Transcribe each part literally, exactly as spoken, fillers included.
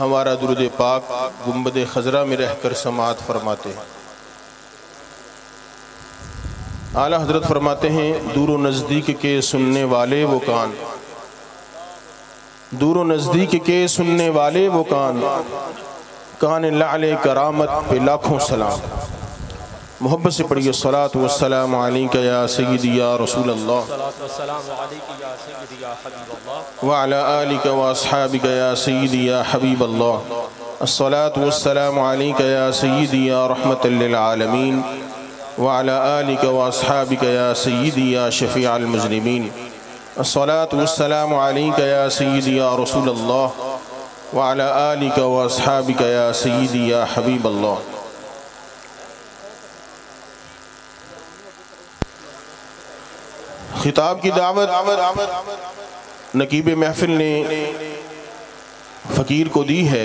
हमारा दुरूद पाक गुंबद खजरा में रहकर समात फरमाते हैं। आला हजरत फरमाते हैं, दूर नज़दीक के सुनने वाले वो कान, दूर नज़दीक के सुनने वाले वो कान, कान लाले करामत पे लाखों सलाम। मोहब्बत से पढ़िए सलात व सलाम अलैका या सय्यदी या रसूल अल्लाह व अला आलिका व अस्हाबिका या सय्यदी या हबीब अल्लाह। अस्सलात व सलाम अलैका या सय्यदी या रहमतल लिल आलमीन व अला आलिका व अस्हाबिका या सय्यदी या शफीअल मुज़निमीन। अस्सलात व सलाम अलैका या सय्यदी या रसूल अल्लाह व अला आलिका व अस्हाबिका या सय्यदी या हबीब अल्लाह। खिताब की दावत नकीब महफिल ने फ़कीर को दी है,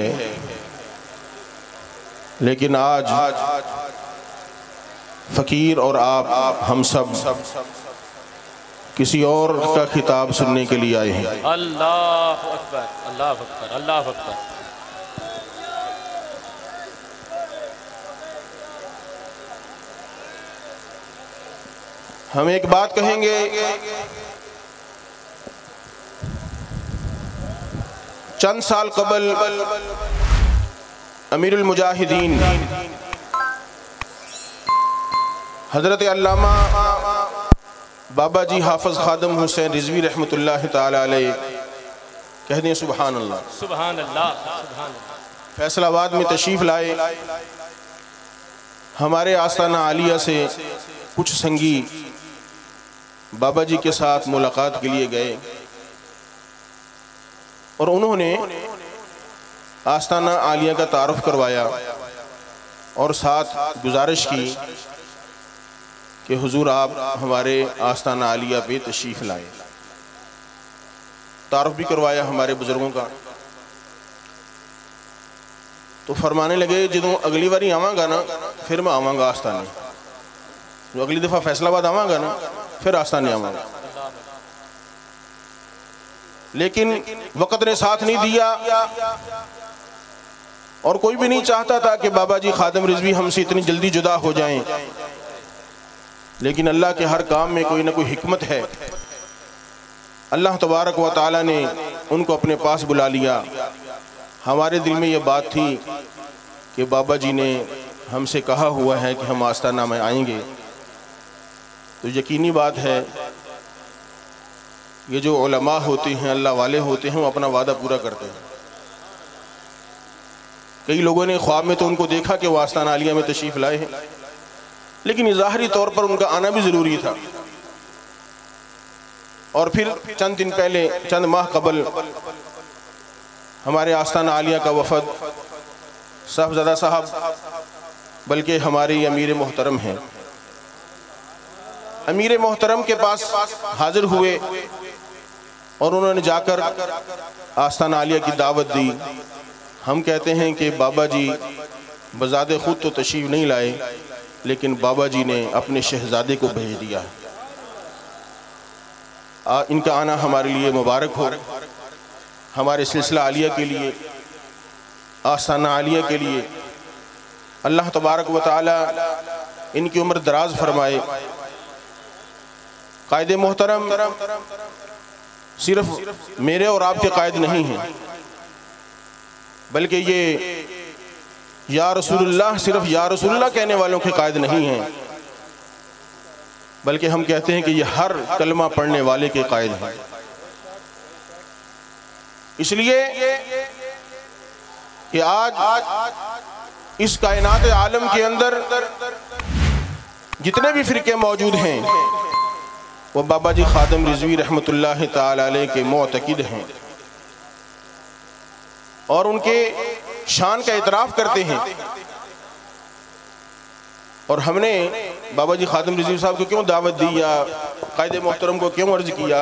लेकिन आज फ़कीर और आप हम सब किसी और का खिताब सुनने के लिए आए हैं। अल्लाह अकबर, अल्लाह अकबर, अल्लाह अकबर। हम एक बात कहेंगे, चंद साल कबल अमीरुल मुजाहिदीन हजरत अल्लामा बाबा जी हाफिज खादम हुसैन रिजवी रहमतुल्लाह ताला अलैह कह दें सुभान अल्लाह, सुभान अल्लाह, फैसलाबाद में तशरीफ लाए। हमारे आस्ताना आलिया से कुछ संगी बाबा जी के साथ मुलाकात के लिए गए और उन्होंने आस्ताना आलिया का तारुफ करवाया और साथ गुजारिश की कि हुजूर आप हमारे आस्ताना आलिया पे तशरीफ लाएं। तारुफ भी करवाया हमारे बुजुर्गों का। तो फरमाने लगे, जदों अगली बारी आवांगा ना फिर मैं आवांगा आस्ताना, जो अगली दफ़ा फैसलाबाद आवांगा ना फिर आस्ताने आवांगा। लेकिन वक़्त ने साथ नहीं दिया और कोई भी नहीं चाहता था कि बाबा जी खादम रिजवी हमसे इतनी जल्दी जुदा हो जाएं। लेकिन अल्लाह के हर काम में कोई ना कोई हिकमत है। अल्लाह तबारक व तआला ने उनको अपने पास बुला लिया। हमारे दिल में ये बात थी कि बाबा जी ने हमसे कहा हुआ है कि हम आस्ताना में आएंगे, तो यकीनी बात है ये जो उलमा होते हैं, अल्लाह वाले होते हैं, वो अपना वादा पूरा करते हैं। कई लोगों ने ख्वाब में तो उनको देखा कि वो आस्ताना आलिया में तशरीफ़ लाए हैं, लेकिन ज़ाहरी तौर पर उनका आना भी ज़रूरी था। और फिर चंद दिन पहले, चंद माह कबल हमारे आस्ताना आलिया का वफद साहबजादा साहब, बल्कि हमारे अमीर मोहतरम हैं, अमीर मोहतरम के पास हाजिर हुए और उन्होंने जाकर आस्ताना आलिया की दावत दी। हम कहते हैं कि बाबा जी बज़ाते खुद तो तशरीफ़ नहीं लाए, लेकिन बाबा जी ने अपने शहज़ादे को भेज दिया। आ, इनका आना हमारे लिए मुबारक हो, हमारे सिलसिला आलिया के लिए, आस्ताना आलिया के लिए। अल्लाह तबारक व तआला इनकी उम्र दराज फरमाए। कायदे मोहतरम सिर्फ मेरे और आपके कायद नहीं हैं, बल्कि ये या रसूलुल्लाह सिर्फ या रसूलुल्लाह कहने वालों के कायद नहीं हैं, बल्कि हम कहते हैं कि ये हर कलमा पढ़ने वाले के कायद हैं। इसलिए कि आज इस कायनात आलम के अंदर जितने भी फ़िरके मौजूद हैं वो बाबा जी खादम रिजवी रहमतुल्लाह ताला अलैह के मोतकिद हैं और उनके शान का इतराफ़ करते हैं। और हमने बाबा जी खादम रिजवी साहब को क्यों दावत दी या कायदे मोहतरम को क्यों अर्ज़ किया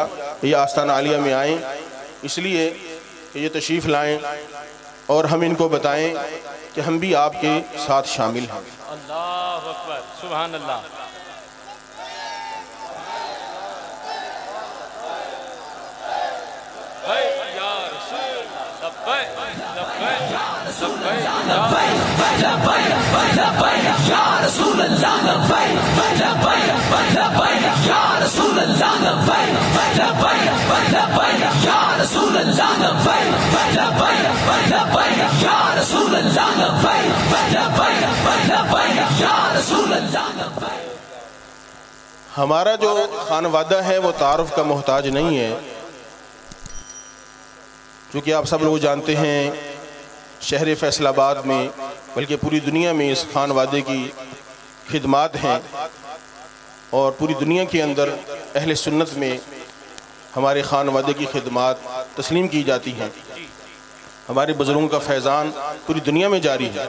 ये आस्ताना आलिया में आएँ, इसलिए कि ये तशरीफ़ लाएँ और हम इनको बताएँ कि हम भी आपके साथ शामिल हैं। अल्लाह अकबर, सुभान अल्लाह। Hey, ya Rasul, labbaik, labbaik. हमारा जो खानवादा है वो तारुफ का मोहताज नहीं है, क्योंकि आप सब लोग जानते हैं शहर फैसलाबाद में बल्कि पूरी दुनिया में इस खान वादे की खिदमात हैं और पूरी दुनिया के अंदर अहले सुन्नत में हमारे खान वादे की खिदमात तस्लीम की जाती हैं। हमारे बुज़ुर्गों का फैज़ान पूरी दुनिया में जारी है।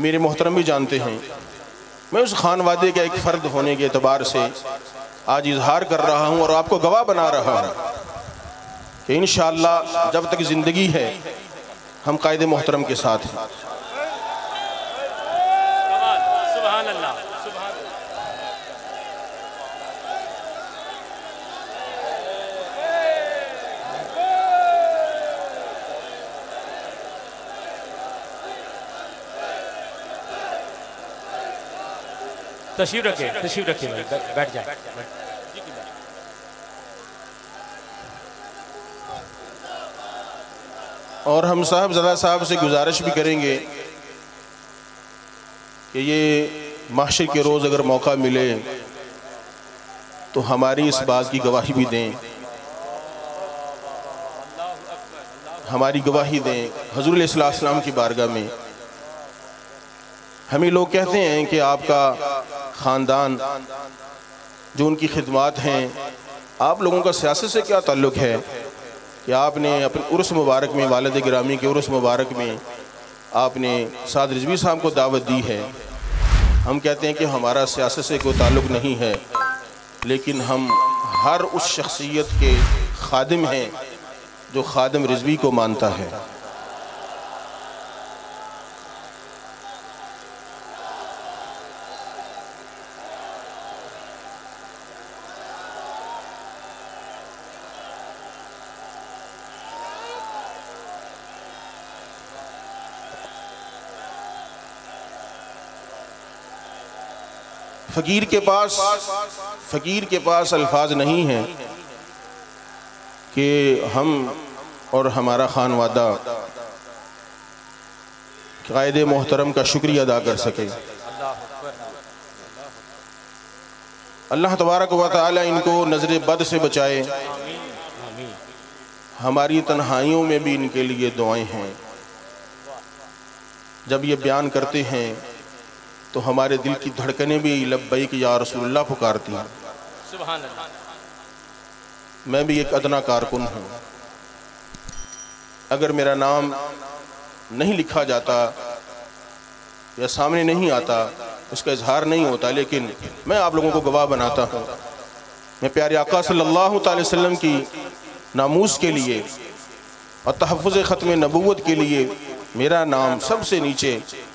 अमीर मोहतरम भी जानते हैं, मैं उस खान वादे का एक फ़र्द होने के एतबार से आज इजहार कर रहा हूँ और आपको गवाह बना रहा हूँ कि इंशाअल्लाह जब तक ज़िंदगी है हम कायदे मोहतरम के साथ हैं। सुभान अल्लाह, सुभान अल्लाह। तशरीफ़ रखे, तशरीफ़ रखे, बैठ जाए। और हम साहब ज़रा साहब से गुजारिश भी करेंगे कि ये महशर के रोज़ अगर मौका मिले तो हमारी इस बात की गवाही भी दें, हमारी गवाही दें हज़रत इस्लाम सलाम की बारगाह में। हमें लोग कहते हैं कि आपका ख़ानदान जो उनकी खिदमात हैं, आप लोगों का सियासत से क्या ताल्लुक़ है कि आपने अपने उर्स मुबारक में, वालिद गिरामी के उर्स मुबारक में आपने साद रिजवी साहब को दावत दी है। हम कहते हैं कि हमारा सियासत से कोई ताल्लुक़ नहीं है, लेकिन हम हर उस शख्सियत के खादिम हैं जो खादिम रिजवी को मानता है। फ़कीर के पास फ़कीर के पास अल्फाज नहीं हैं कि हम और हमारा खान वादा कायदे मोहतरम का शुक्रिया अदा कर सके। अल्लाह तबारक व तआला इनको नज़र बद से बचाए। हमारी तन्हाइयों में भी इनके लिए दुआएं हैं। जब ये बयान करते हैं तो हमारे दिल की धड़कनें भी लब्बैक या रसूलल्लाह पुकारती हैं। सुभान अल्लाह। मैं भी एक अदना कारकुन हूँ, अगर मेरा नाम नहीं लिखा जाता या सामने नहीं आता, उसका इजहार नहीं होता, लेकिन मैं आप लोगों को गवाह बनाता हूँ। मैं प्यारे आका सल्लल्लाहु अलैहि वसल्लम की नामूस के लिए और तहफ़्फ़ुज़ ख़त्म नबूवत के लिए मेरा नाम सबसे नीचे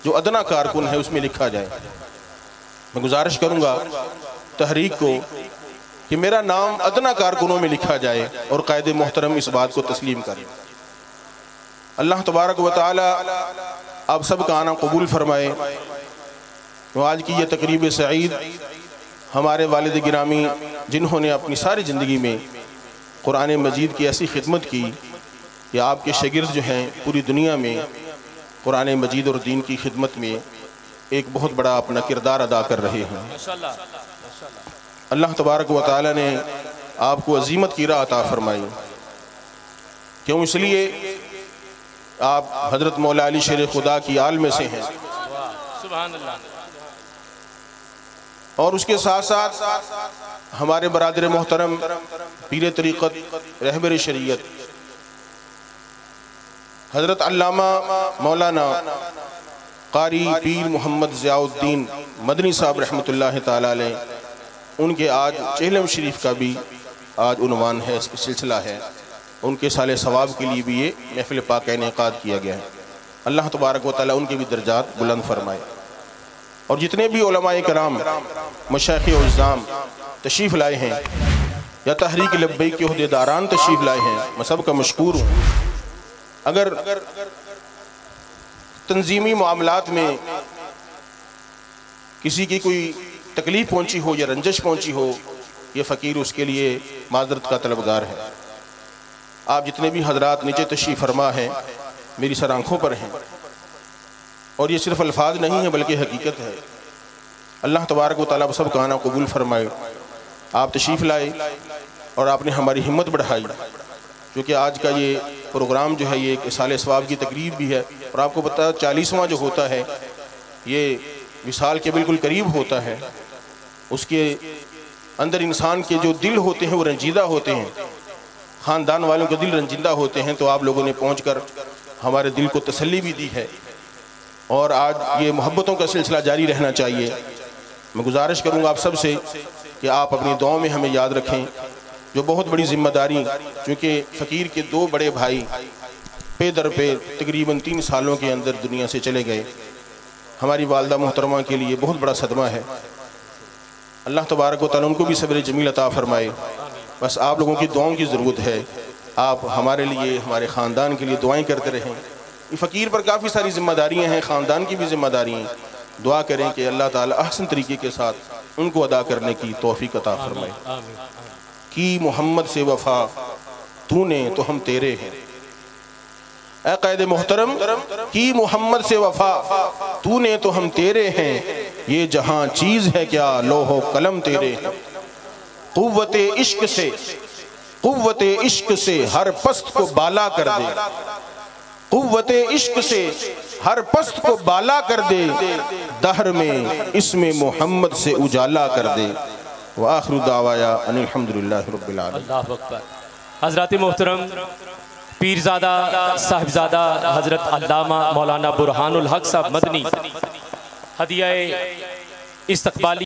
जो अदना कारकुन है उसमें लिखा जाए। मैं गुजारिश करूँगा तहरीक को कि मेरा नाम अदना कारकुनों में लिखा जाए और कायदे मोहतरम इस बात को तस्लीम करें। अल्लाह तबारक व तआला आप सब का आना कबूल फरमाए। तो आज की यह तकरीब सईद हमारे वालिद गिरामी जिन्होंने अपनी सारी ज़िंदगी में कुरान मजीद की ऐसी खिदमत की कि आपके शागिर्द जो हैं पूरी दुनिया में कुरान मजीद और दीन की खिदमत में एक बहुत बड़ा अपना किरदार अदा कर रहे हैं। अल्लाह तबारक व तआला ने आपको अजीमत की राह अता फरमाई। क्यों? इसलिए आप हज़रत मौला अली शेर खुदा की आल में से हैं और उसके साथ साथ हमारे बरादर मोहतरम पीर तरीक़त रहबर शरीयत हज़रत अल्लामा मौलाना कारी पीर मोहम्मद जियाउद्दीन मदनी साहब रहमतुल्लाह ताला अलैह, उनके आज चेहलम शरीफ का भी आज उन्वान है, सिलसिला है। उनके साले सवाब के लिए भी ये महफिल पाक का इनेकाद किया गया है। अल्लाह तबारक व तआला उनके भी दर्जात बुलंद फरमाए। और जितने भी उलमाए कराम मशाइख़े उज़्ज़ाम तशरीफ़ लाए हैं या तहरीक लब्बैक के अहदेदारान तशरीफ़ लाए हैं, मैं सब का मशकूर हूँ। अगर तंजीमी मामलात में किसी की कोई तकलीफ पहुंची हो या रंजिश पहुंची हो, यह फ़कीर उसके लिए माजरत का तलबगार है। आप जितने भी हजरात नीचे तशरीफ़ फरमा हैं मेरी सर आँखों पर हैं, और ये सिर्फ अल्फाज नहीं है बल्कि हकीकत है। अल्लाह तबारक व तआला सब कहना कबूल फरमाए। आप तशरीफ़ लाए और आपने हमारी हिम्मत बढ़ाई, क्योंकि आज का ये प्रोग्राम जो है ये एक साले सवाब की तकरीब भी है, और आपको पता है चालीसवां जो होता है ये विसाल के बिल्कुल करीब होता है। उसके अंदर इंसान के जो दिल होते हैं वो रंजीदा होते हैं, ख़ानदान वालों के दिल रंजीदा होते हैं, तो आप लोगों ने पहुंचकर हमारे दिल को तसल्ली भी दी है, और आज ये मोहब्बतों का सिलसिला जारी रहना चाहिए। मैं गुजारिश करूँगा आप सब से कि आप अपनी दुआ में हमें याद रखें, जो बहुत बड़ी जिम्मेदारी, क्योंकि फ़कीर के दो बड़े भाई पे दर पे तकरीबन तीन सालों के अंदर दुनिया से चले गए। हमारी वालदा मोहतरमा के लिए बहुत बड़ा सदमा है। अल्लाह तबारक व तआला उनको भी सब्र जमील अता फरमाए। बस आप लोगों की दुआओं की ज़रूरत है। आप हमारे लिए, हमारे ख़ानदान के लिए दुआएं करते रहें। फ़कीर पर काफ़ी सारी जिम्मेदारियाँ हैं, ख़ानदान की भी जिम्मेदारियाँ। दुआ करें कि अल्लाह ताला अहसन तरीके के साथ उनको अदा करने की तौफीक अता फरमाए। कि मोहम्मद से वफ़ा तूने तो हम तेरे हैं। ए क़ायदे मोहतरम, कि मोहम्मद से वफ़ा तूने तो हम तेरे हैं। ये जहाँ चीज़ है क्या, लोहो कलम तेरे हैं। कुव्वते इश्क से, कुव्वते इश्क से हर पस्त को बाला कर दे। कुव्वते इश्क से हर पस्त को बाला कर दे। दहर में इसमें मोहम्मद से उजाला कर दे। वाखिरु दावाया अनिल हम्दुलिल्लाह रब्बिल आलमीन। अल्लाहु अकबर। हज़रात मोहतरम, पीरजादा साहिबजादा हज़रत अल्लामा मौलाना बुरहानुल हक साहब मदनी हदिया इस्तक़बाली